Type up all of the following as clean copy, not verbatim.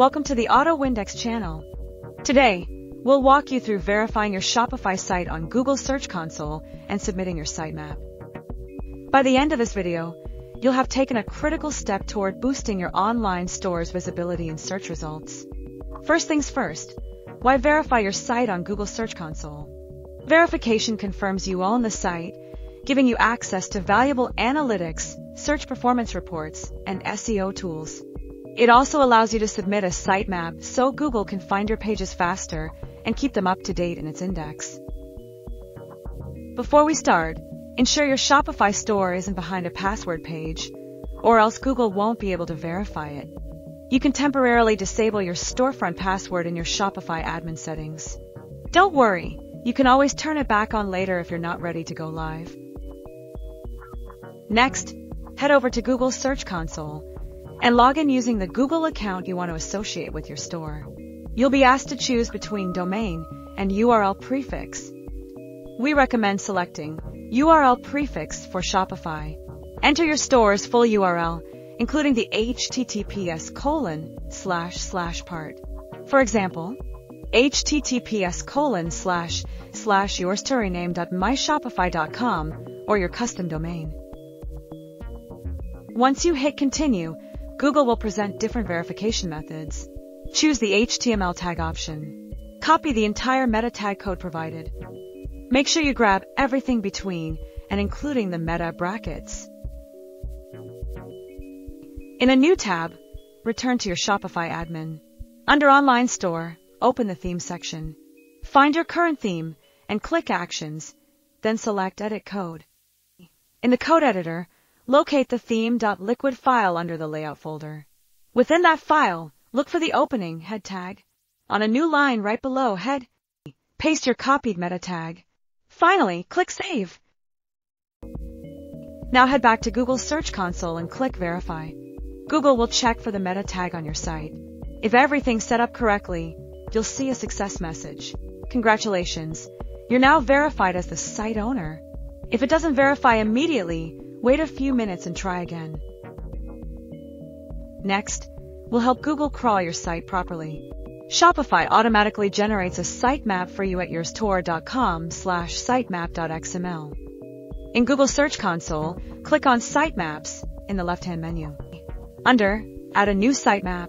Welcome to the AutoWindex channel. Today, we'll walk you through verifying your Shopify site on Google Search Console and submitting your sitemap. By the end of this video, you'll have taken a critical step toward boosting your online store's visibility in search results. First things first, why verify your site on Google Search Console? Verification confirms you own the site, giving you access to valuable analytics, search performance reports, and SEO tools. It also allows you to submit a sitemap so Google can find your pages faster and keep them up to date in its index. Before we start, ensure your Shopify store isn't behind a password page, or else Google won't be able to verify it. You can temporarily disable your storefront password in your Shopify admin settings. Don't worry, you can always turn it back on later if you're not ready to go live. Next, head over to Google Search Console and log in using the Google account you want to associate with your store. You'll be asked to choose between domain and URL prefix. We recommend selecting URL prefix for Shopify. Enter your store's full URL, including the https:// part. For example, https:// yourstorename.myshopify.com or your custom domain. Once you hit continue, Google will present different verification methods. Choose the HTML tag option. Copy the entire meta tag code provided. Make sure you grab everything between and including the meta brackets. In a new tab, return to your Shopify admin. Under Online Store, open the Theme section. Find your current theme and click Actions, then select Edit Code. In the code editor, locate the theme.liquid file under the Layout folder. Within that file, look for the opening head tag. On a new line right below head, paste your copied meta tag. Finally, click Save. Now head back to Google Search Console and click Verify. Google will check for the meta tag on your site. If everything's set up correctly, you'll see a success message. Congratulations, you're now verified as the site owner. If it doesn't verify immediately, wait a few minutes and try again. Next, we'll help Google crawl your site properly. Shopify automatically generates a sitemap for you at yourstore.com/sitemap.xml. In Google Search Console, click on Sitemaps in the left-hand menu. Under Add a new sitemap,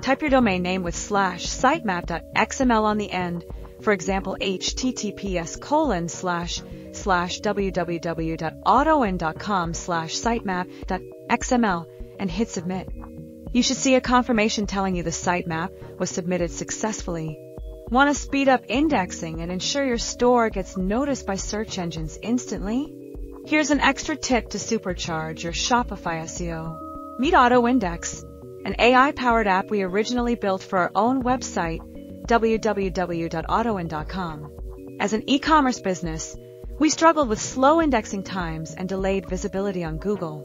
type your domain name with /sitemap.xml on the end, for example, https://www.autowin.com/sitemap.xml, and hit submit. You should see a confirmation telling you the sitemap was submitted successfully. Want to speed up indexing and ensure your store gets noticed by search engines instantly? Here's an extra tip to supercharge your Shopify SEO. Meet AutoWindex, an AI-powered app we originally built for our own website, www.autowin.com. As an e-commerce business, we struggled with slow indexing times and delayed visibility on Google.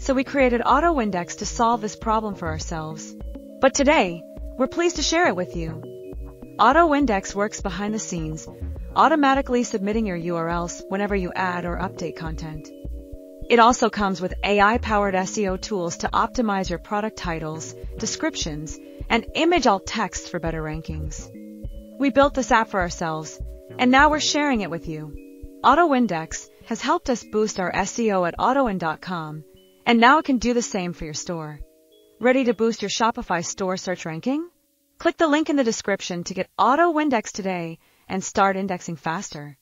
So we created AutoWindex to solve this problem for ourselves. But today, we're pleased to share it with you. AutoWindex works behind the scenes, automatically submitting your URLs whenever you add or update content. It also comes with AI-powered SEO tools to optimize your product titles, descriptions, and image alt text for better rankings. We built this app for ourselves, and now we're sharing it with you. AutoWindex has helped us boost our SEO at autowin.com, and now it can do the same for your store. Ready to boost your Shopify store search ranking? Click the link in the description to get AutoWindex today and start indexing faster.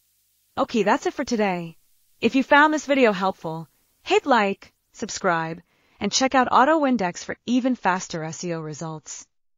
Okay, that's it for today. If you found this video helpful, hit like, subscribe, and check out AutoWindex for even faster SEO results.